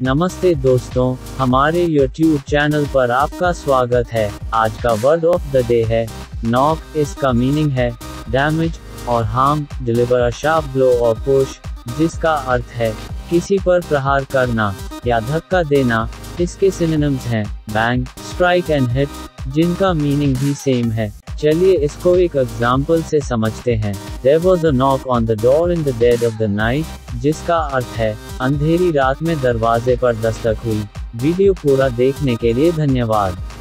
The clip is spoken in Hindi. नमस्ते दोस्तों, हमारे YouTube चैनल पर आपका स्वागत है। आज का वर्ड ऑफ द डे है नॉक। इसका मीनिंग है डैमेज और harm. Deliver a sharp blow और पुश, जिसका अर्थ है किसी पर प्रहार करना या धक्का देना। इसके सिनोनिम्स हैं बैंग, स्ट्राइक एंड हिट, जिनका मीनिंग भी सेम है। चलिए इसको एक एग्जाम्पल से समझते हैं। There was a knock on the door in the dead of the night, जिसका अर्थ है अंधेरी रात में दरवाजे पर दस्तक हुई। वीडियो पूरा देखने के लिए धन्यवाद।